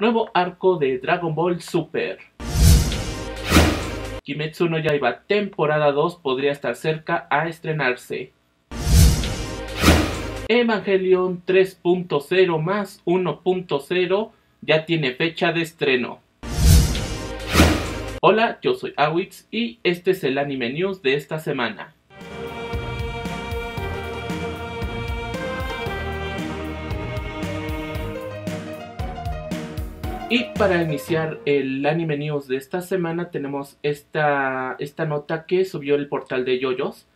Nuevo arco de Dragon Ball Super. Kimetsu no Yaiba temporada 2 podría estar cerca a estrenarse. Evangelion 3.0 más 1.0 ya tiene fecha de estreno. Hola, yo soy Ahuitz y este es el Anime News de esta semana. Y para iniciar el Anime News de esta semana tenemos esta nota que subió el portal de Yoyos,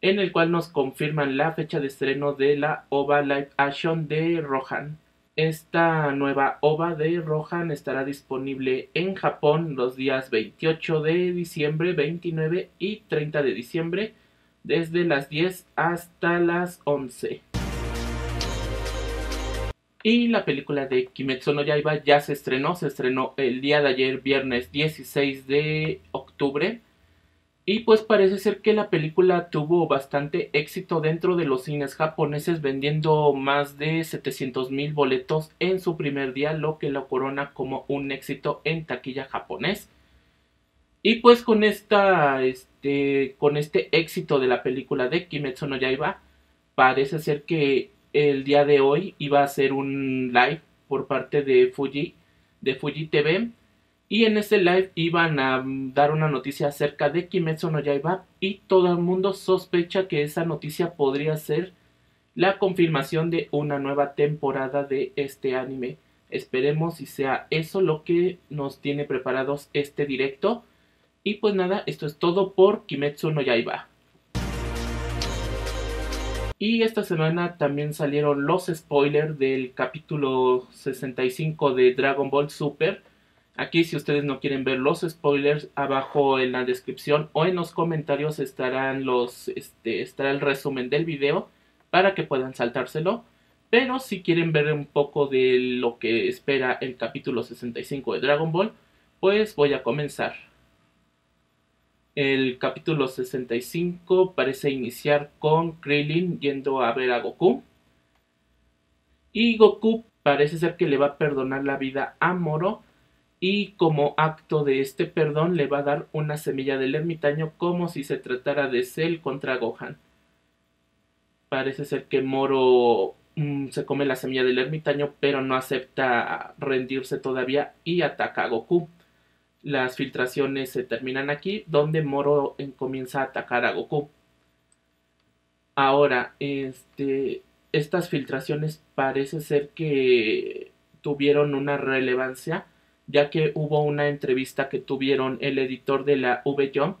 en el cual nos confirman la fecha de estreno de la OVA Live Action de Rohan. Esta nueva OVA de Rohan estará disponible en Japón los días 28 de diciembre, 29 y 30 de diciembre, desde las 10 hasta las 11. Y la película de Kimetsu no Yaiba ya se estrenó el día de ayer, viernes 16 de octubre. Y pues parece ser que la película tuvo bastante éxito dentro de los cines japoneses, vendiendo más de 700,000 boletos en su primer día, lo que la corona como un éxito en taquilla japonés. Y pues con este éxito de la película de Kimetsu no Yaiba, parece ser que el día de hoy iba a ser un live por parte de Fuji TV, y en este live iban a dar una noticia acerca de Kimetsu no Yaiba, y todo el mundo sospecha que esa noticia podría ser la confirmación de una nueva temporada de este anime. Esperemos si sea eso lo que nos tiene preparados este directo. Y pues nada, esto es todo por Kimetsu no Yaiba. Y esta semana también salieron los spoilers del capítulo 65 de Dragon Ball Super. Aquí, si ustedes no quieren ver los spoilers, abajo en la descripción o en los comentarios estará el resumen del video para que puedan saltárselo. Pero si quieren ver un poco de lo que espera el capítulo 65 de Dragon Ball, pues voy a comenzar. El capítulo 65 parece iniciar con Krillin yendo a ver a Goku. Y Goku parece ser que le va a perdonar la vida a Moro. Y como acto de este perdón le va a dar una semilla del ermitaño, como si se tratara de Cell contra Gohan. Parece ser que Moro se come la semilla del ermitaño, pero no acepta rendirse todavía y ataca a Goku. Las filtraciones se terminan aquí, donde Moro comienza a atacar a Goku. Ahora, estas filtraciones parece ser que tuvieron una relevancia, ya que hubo una entrevista que tuvieron el editor de la V-Jump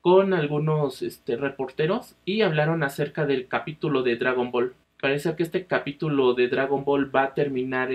con algunos reporteros, y hablaron acerca del capítulo de Dragon Ball. Parece que este capítulo de Dragon Ball va a terminar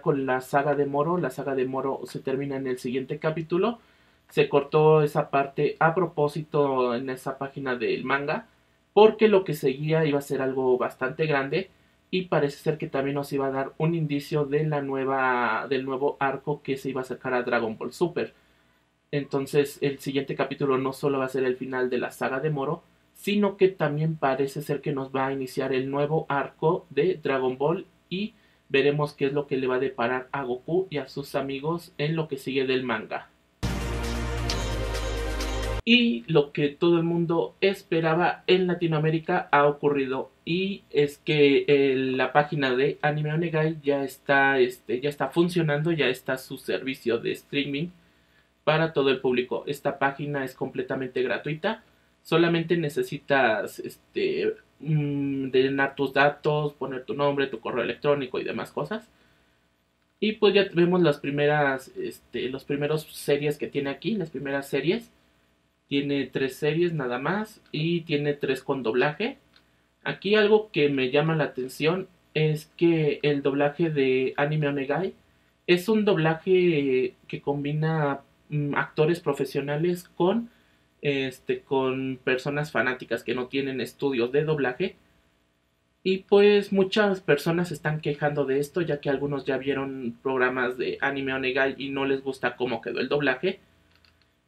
con la saga de Moro. La saga de Moro se termina en el siguiente capítulo. Se cortó esa parte a propósito en esa página del manga, porque lo que seguía iba a ser algo bastante grande, y parece ser que también nos iba a dar un indicio de del nuevo arco que se iba a acercar a Dragon Ball Super. Entonces el siguiente capítulo no solo va a ser el final de la saga de Moro, sino que también parece ser que nos va a iniciar el nuevo arco de Dragon Ball, y veremos qué es lo que le va a deparar a Goku y a sus amigos en lo que sigue del manga. Y lo que todo el mundo esperaba en Latinoamérica ha ocurrido, y es que la página de Anime Onegai ya está funcionando, ya está su servicio de streaming para todo el público. Esta página es completamente gratuita, solamente necesitas llenar tus datos, poner tu nombre, tu correo electrónico y demás cosas. Y pues ya vemos las primeras series. Tiene 3 series nada más, y tiene 3 con doblaje. Aquí algo que me llama la atención es que el doblaje de Anime Onegai es un doblaje que combina actores profesionales con personas fanáticas que no tienen estudios de doblaje. Y pues muchas personas se están quejando de esto, ya que algunos ya vieron programas de Anime Onegai y no les gusta cómo quedó el doblaje.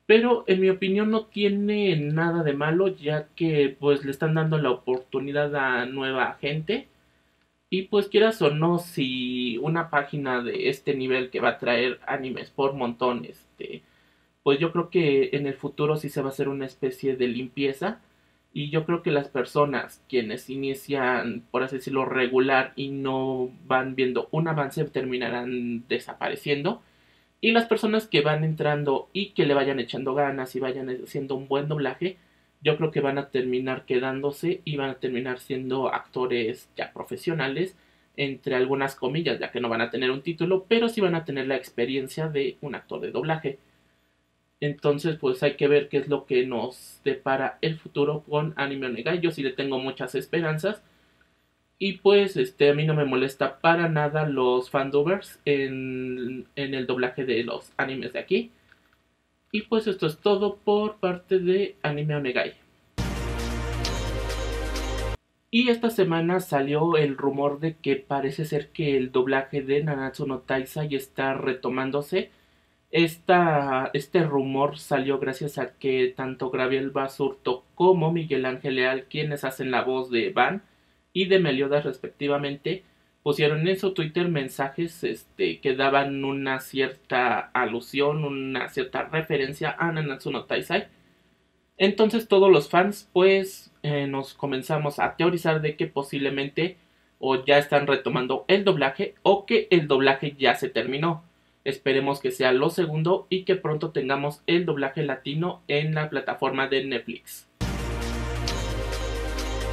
Pero en mi opinión no tiene nada de malo, ya que pues le están dando la oportunidad a nueva gente. Y pues quieras o no, si una página de este nivel que va a traer animes por montón, pues yo creo que en el futuro sí se va a hacer una especie de limpieza. Y yo creo que las personas quienes inician, por así decirlo, regular y no van viendo un avance, terminarán desapareciendo. Y las personas que van entrando y que le vayan echando ganas y vayan haciendo un buen doblaje, yo creo que van a terminar quedándose y van a terminar siendo actores ya profesionales, entre algunas comillas, ya que no van a tener un título, pero sí van a tener la experiencia de un actor de doblaje. Entonces, pues hay que ver qué es lo que nos depara el futuro con Anime Onegai. Yo sí le tengo muchas esperanzas. Y pues, a mí no me molesta para nada los fandubers en el doblaje de los animes de aquí. Y pues esto es todo por parte de Anime Onegai. Y esta semana salió el rumor de que parece ser que el doblaje de Nanatsu no Taizai está retomándose. Este rumor salió gracias a que tanto Graviel Basurto como Miguel Ángel Leal, quienes hacen la voz de Van y de Meliodas respectivamente, pusieron en su Twitter mensajes que daban una cierta alusión, una cierta referencia a Nanatsu no Taizai. Entonces todos los fans pues nos comenzamos a teorizar de que posiblemente o ya están retomando el doblaje o que el doblaje ya se terminó. Esperemos que sea lo segundo y que pronto tengamos el doblaje latino en la plataforma de Netflix.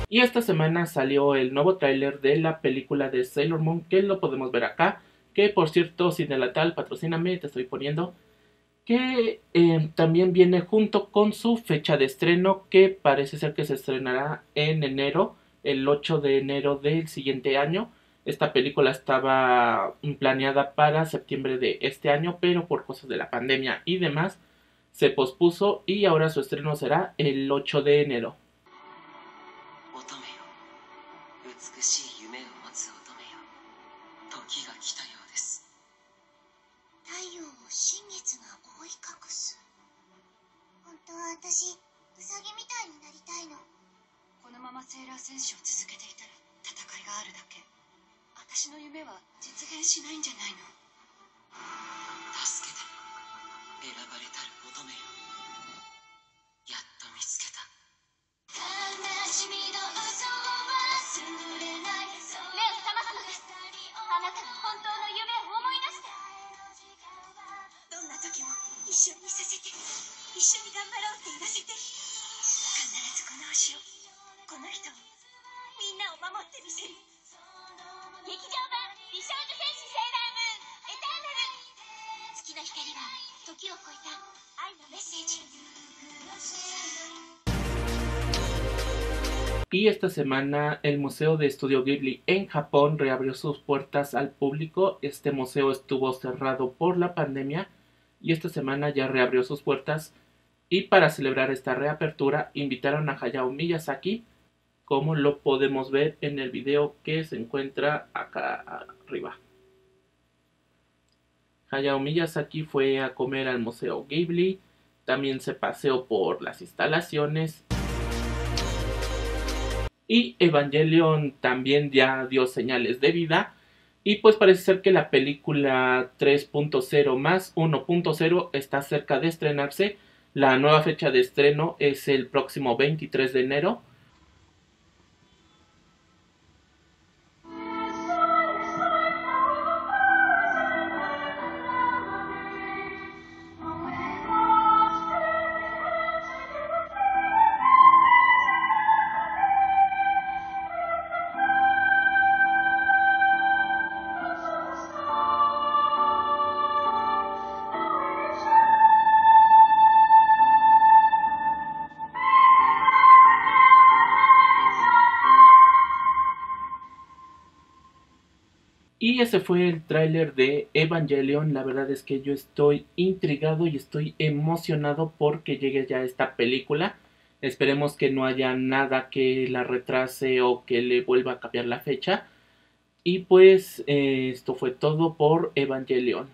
Y esta semana salió el nuevo tráiler de la película de Sailor Moon, que lo podemos ver acá. Que por cierto, Cine Natal, patrocíname, te estoy poniendo. Que también viene junto con su fecha de estreno, que parece ser que se estrenará en enero, el 8 de enero del siguiente año. Esta película estaba planeada para septiembre de este año, pero por cosas de la pandemia y demás, se pospuso y ahora su estreno será el 8 de enero. Y esta semana el Museo de Studio Ghibli en Japón reabrió sus puertas al público. Este museo estuvo cerrado por la pandemia y esta semana ya reabrió sus puertas. Y para celebrar esta reapertura invitaron a Hayao Miyazaki, como lo podemos ver en el video que se encuentra acá arriba. Hayao Miyazaki fue a comer al Museo Ghibli, también se paseó por las instalaciones. Y Evangelion también ya dio señales de vida. Y pues parece ser que la película 3.0 más 1.0 está cerca de estrenarse. La nueva fecha de estreno es el próximo 23 de enero. Y ese fue el tráiler de Evangelion. La verdad es que yo estoy intrigado y estoy emocionado porque llegue ya esta película. Esperemos que no haya nada que la retrase o que le vuelva a cambiar la fecha. Y pues esto fue todo por Evangelion.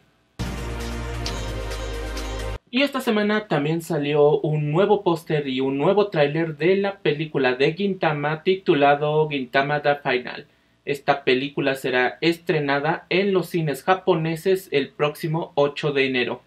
Y esta semana también salió un nuevo póster y un nuevo tráiler de la película de Gintama titulado Gintama The Final. Esta película será estrenada en los cines japoneses el próximo 8 de enero.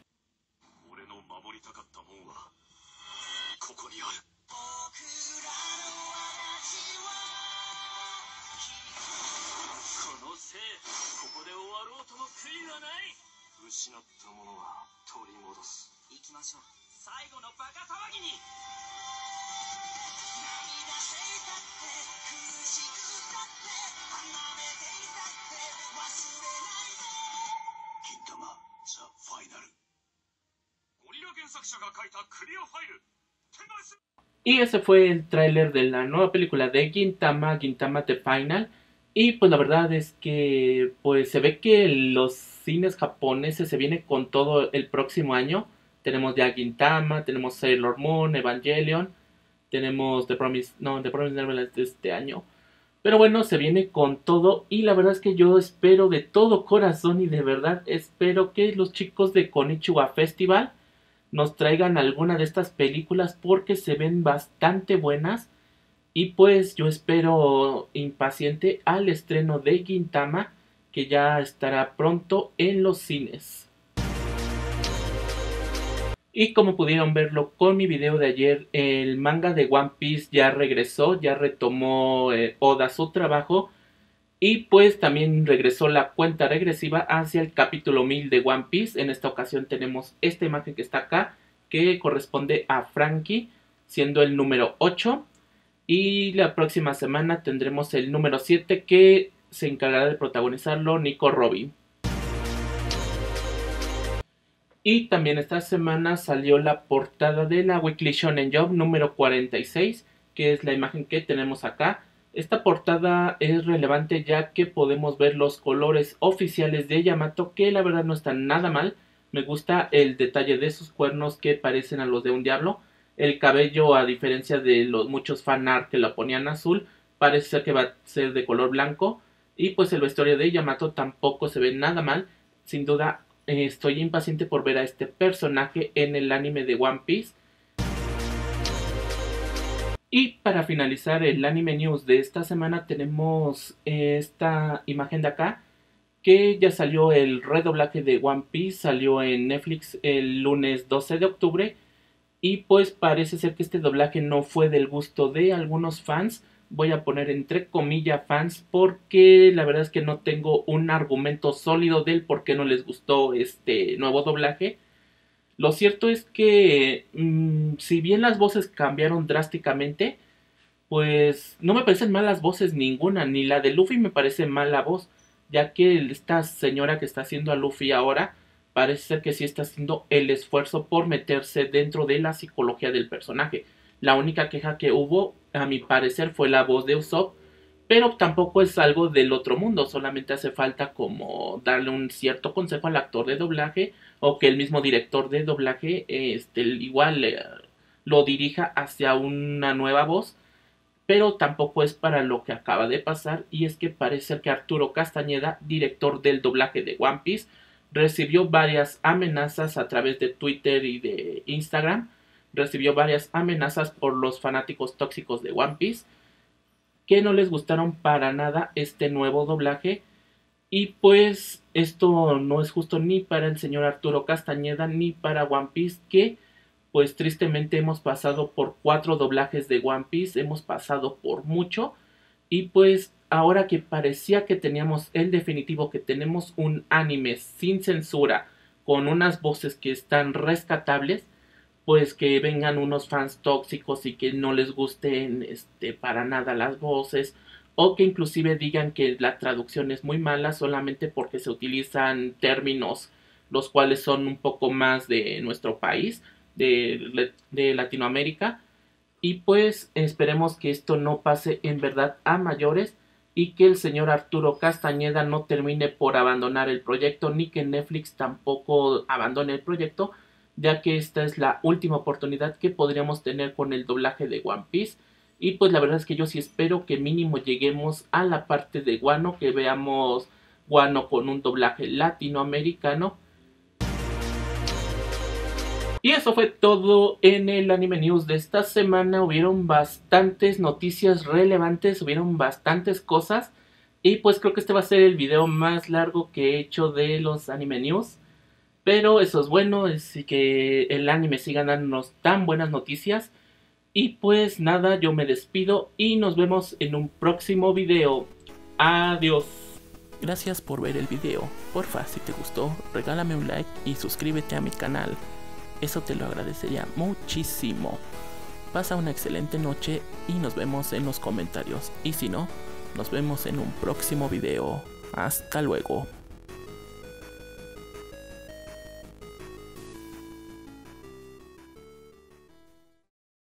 Y ese fue el tráiler de la nueva película de Gintama, Gintama The Final. Y pues la verdad es que pues se ve que los cines japoneses se vienen con todo el próximo año. Tenemos ya Gintama, tenemos Sailor Moon, Evangelion, tenemos The Promised Neverland de este año. Pero bueno, se viene con todo y la verdad es que yo espero de todo corazón y de verdad espero que los chicos de Konichiwa Festival nos traigan alguna de estas películas porque se ven bastante buenas. Y pues yo espero impaciente al estreno de Gintama, que ya estará pronto en los cines. Y como pudieron verlo con mi video de ayer, el manga de One Piece ya regresó, ya retomó Oda su trabajo. Y pues también regresó la cuenta regresiva hacia el capítulo 1000 de One Piece. En esta ocasión tenemos esta imagen que está acá, que corresponde a Franky, siendo el número 8. Y la próxima semana tendremos el número 7, que se encargará de protagonizarlo Nico Robin. Y también esta semana salió la portada de la Weekly Shonen Jump número 46, que es la imagen que tenemos acá. Esta portada es relevante ya que podemos ver los colores oficiales de Yamato, que la verdad no están nada mal. Me gusta el detalle de sus cuernos que parecen a los de un diablo. El cabello, a diferencia de los muchos fanart que lo ponían azul, parece ser que va a ser de color blanco. Y pues el vestuario de Yamato tampoco se ve nada mal. Sin duda estoy impaciente por ver a este personaje en el anime de One Piece. Y para finalizar el anime news de esta semana tenemos esta imagen de acá, que ya salió el redoblaje de One Piece, salió en Netflix el lunes 12 de octubre y pues parece ser que este doblaje no fue del gusto de algunos fans. Voy a poner entre comillas fans porque la verdad es que no tengo un argumento sólido del por qué no les gustó este nuevo doblaje. Lo cierto es que si bien las voces cambiaron drásticamente, pues no me parecen malas voces ninguna, ni la de Luffy me parece mala voz, ya que esta señora que está haciendo a Luffy ahora parece ser que sí está haciendo el esfuerzo por meterse dentro de la psicología del personaje. La única queja que hubo, a mi parecer, fue la voz de Usopp, pero tampoco es algo del otro mundo, solamente hace falta como darle un cierto consejo al actor de doblaje o que el mismo director de doblaje igual lo dirija hacia una nueva voz, pero tampoco es para lo que acaba de pasar, y es que parece ser que Arturo Castañeda, director del doblaje de One Piece, recibió varias amenazas a través de Twitter y de Instagram, recibió varias amenazas por los fanáticos tóxicos de One Piece, que no les gustaron para nada este nuevo doblaje. Y pues esto no es justo ni para el señor Arturo Castañeda ni para One Piece, que pues tristemente hemos pasado por 4 doblajes de One Piece, hemos pasado por mucho. Y pues ahora que parecía que teníamos el definitivo, que tenemos un anime sin censura, con unas voces que están rescatables, pues que vengan unos fans tóxicos y que no les gusten para nada las voces, o que inclusive digan que la traducción es muy mala solamente porque se utilizan términos los cuales son un poco más de nuestro país, de Latinoamérica. Y pues esperemos que esto no pase en verdad a mayores y que el señor Arturo Castañeda no termine por abandonar el proyecto, ni que Netflix tampoco abandone el proyecto, ya que esta es la última oportunidad que podríamos tener con el doblaje de One Piece. Y pues la verdad es que yo sí espero que mínimo lleguemos a la parte de Wano, que veamos Wano con un doblaje latinoamericano. Y eso fue todo en el Anime News de esta semana. Hubieron bastantes noticias relevantes, hubieron bastantes cosas. Y pues creo que este va a ser el video más largo que he hecho de los anime news. Pero eso es bueno, es que el anime siga dándonos tan buenas noticias. Y pues nada, yo me despido y nos vemos en un próximo video. Adiós. Gracias por ver el video. Porfa, si te gustó, regálame un like y suscríbete a mi canal. Eso te lo agradecería muchísimo. Pasa una excelente noche y nos vemos en los comentarios. Y si no, nos vemos en un próximo video. Hasta luego.